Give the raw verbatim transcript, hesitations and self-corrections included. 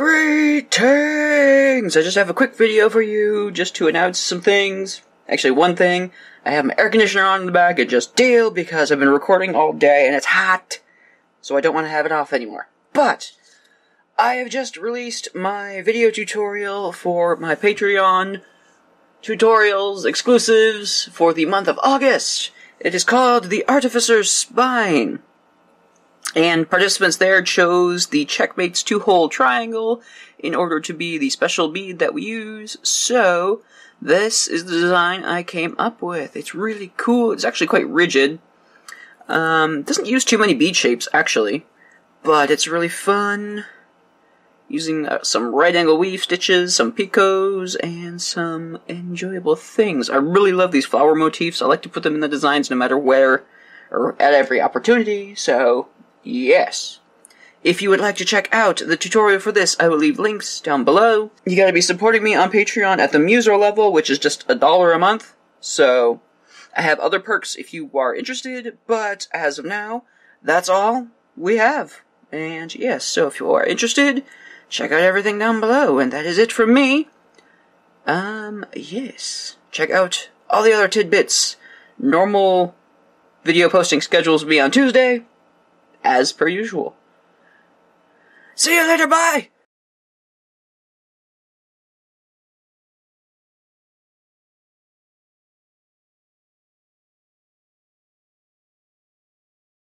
Greetings! I just have a quick video for you, just to announce some things. Actually, one thing. I have my air conditioner on in the back. It just did because I've been recording all day and it's hot, so I don't want to have it off anymore. But I have just released my video tutorial for my Patreon tutorials exclusives for the month of August. It is called The Artificer's Spine. And participants there chose the Czechmates two-hole triangle in order to be the special bead that we use. So, this is the design I came up with. It's really cool. It's actually quite rigid. Um, doesn't use too many bead shapes, actually. But it's really fun. Using uh, some right-angle weave stitches, some picots, and some enjoyable things. I really love these flower motifs. I like to put them in the designs no matter where or at every opportunity. So, yes. If you would like to check out the tutorial for this, I will leave links down below. You gotta be supporting me on Patreon at the Muser level, which is just a dollar a month. So, I have other perks if you are interested, but as of now, that's all we have. And yes, so if you are interested, check out everything down below. And that is it from me. Um, yes. Check out all the other tidbits. Normal video posting schedules will be on Tuesday. As per usual. See you later, bye!